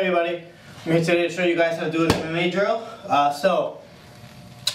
Hey everybody, I'm here today to show you guys how to do an MMA drill. So,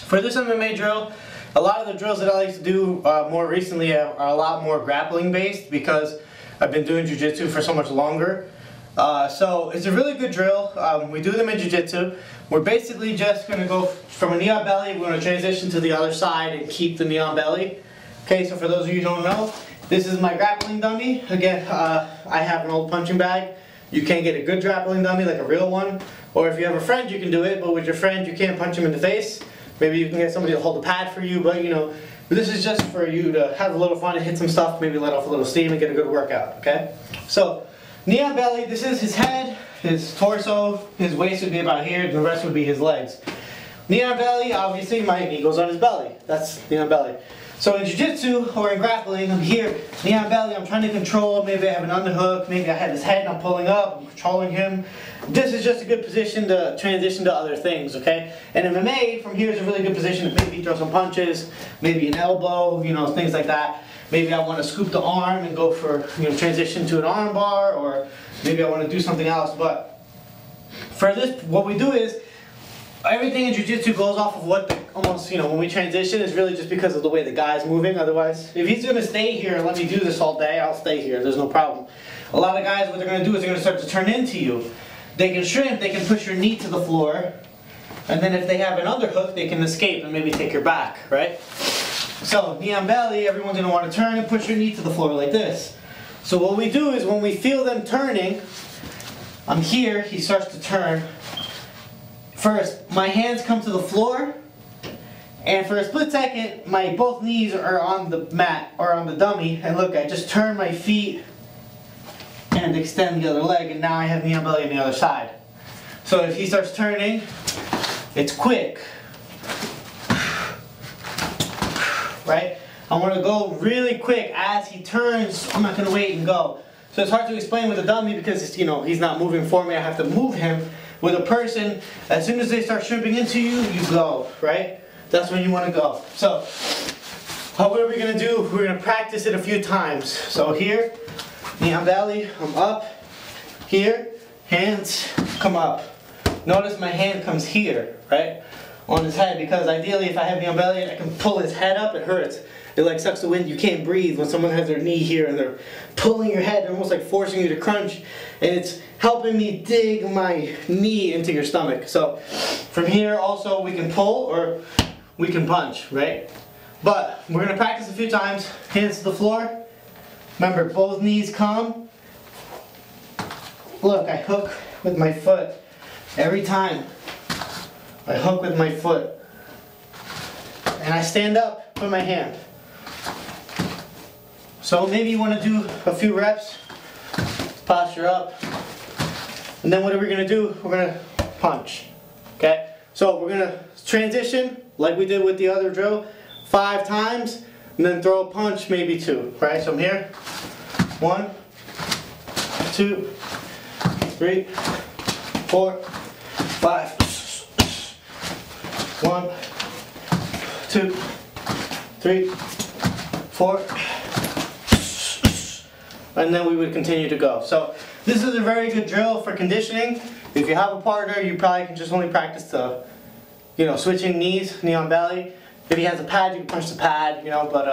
for this MMA drill, a lot of the drills that I like to do more recently are a lot more grappling based because I've been doing jiu-jitsu for so much longer. So, it's a really good drill. We do them in jiu-jitsu. We're basically just going to go from a knee on belly, we're going to transition to the other side and keep the knee on belly. Okay, so for those of you who don't know, this is my grappling dummy. Again, I have an old punching bag. You can't get a good grappling dummy, like a real one. Or if you have a friend, you can do it, but with your friend, you can't punch him in the face. Maybe you can get somebody to hold the pad for you, but you know, this is just for you to have a little fun and hit some stuff, maybe let off a little steam and get a good workout, okay? So, knee on belly, this is his head, his torso, his waist would be about here, the rest would be his legs. Knee on belly, obviously my knee goes on his belly. That's knee on belly. So in jiu-jitsu, or in grappling, I'm here, knee on belly, I'm trying to control, maybe I have an underhook, maybe I have his head and I'm pulling up, I'm controlling him. This is just a good position to transition to other things, okay? And MMA, from here is a really good position to maybe throw some punches, maybe an elbow, you know, things like that. Maybe I want to scoop the arm and go for, you know, transition to an arm bar, or maybe I want to do something else. But for this, what we do is, everything in jiu-jitsu goes off of what, almost, you know, when we transition, it's really just because of the way the guy's moving. Otherwise, if he's going to stay here and let me do this all day, I'll stay here. There's no problem. A lot of guys, what they're going to do is they're going to start to turn into you. They can shrimp, they can push your knee to the floor, and then if they have an underhook, they can escape and maybe take your back, right? So, knee on belly, everyone's going to want to turn and push your knee to the floor like this. So what we do is when we feel them turning, I'm here, he starts to turn. First, my hands come to the floor, and for a split second, my both knees are on the mat, or on the dummy, and look, I just turn my feet and extend the other leg, and now I have knee on belly on the other side. So if he starts turning, it's quick. Right? I want to go really quick as he turns, I'm not going to wait and go. So it's hard to explain with a dummy because, it's, you know, he's not moving for me, I have to move him. With a person, as soon as they start shrimping into you, you go, right? That's when you want to go. So, what are we going to do? We're going to practice it a few times. So here, knee on belly, I'm up. Here, hands come up. Notice my hand comes here, right? On his head, because ideally if I have knee on belly, I can pull his head up, it hurts. It like sucks the wind, you can't breathe when someone has their knee here and they're pulling your head, they're almost like forcing you to crunch, and it's helping me dig my knee into your stomach. So from here also we can pull or we can punch, right? But we're gonna practice a few times, hands to the floor, remember both knees come, look I hook with my foot every time. I hook with my foot, and I stand up with my hand. So maybe you want to do a few reps, posture up, and then what are we going to do? We're going to punch, okay? So we're going to transition, like we did with the other drill, 5 times, and then throw a punch, maybe 2, right? So I'm here, 1, 2, 3, 4, 5. 1, 2, 3, 4, and then we would continue to go. So this is a very good drill for conditioning. If you have a partner, you probably can just only practice the, you know, switching knees, knee on belly. If he has a pad, you can punch the pad, you know, but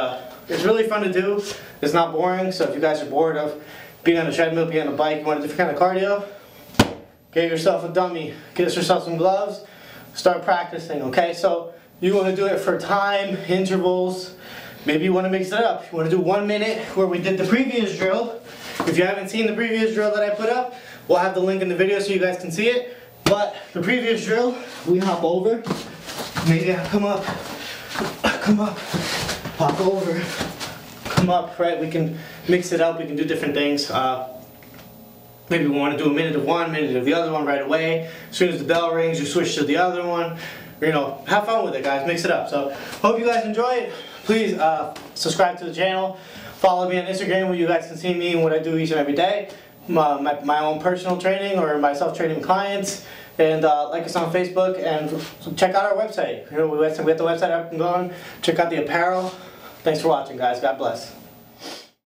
it's really fun to do. It's not boring, so if you guys are bored of being on a treadmill, being on a bike, you want a different kind of cardio, get yourself a dummy, get yourself some gloves, start practicing, okay? So you want to do it for time, intervals, maybe you want to mix it up. You want to do 1 minute where we did the previous drill. If you haven't seen the previous drill that I put up, we'll have the link in the video so you guys can see it. But the previous drill, we hop over, maybe I come up, hop over, come up, right? We can mix it up, we can do different things. Maybe we want to do a minute of one, minute of the other one right away. As soon as the bell rings, you switch to the other one. You know, have fun with it, guys. Mix it up. So, hope you guys enjoy it. Please subscribe to the channel. Follow me on Instagram where you guys can see me and what I do each and every day. My own personal training or my self-training clients. And like us on Facebook and check out our website. You know, we have the website up and going. Check out the apparel. Thanks for watching, guys. God bless.